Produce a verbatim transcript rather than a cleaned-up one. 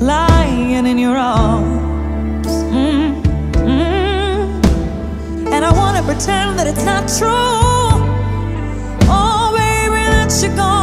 lying in your arms. Mm-hmm. And I wanna pretend that it's not true. Oh baby, that you're gone.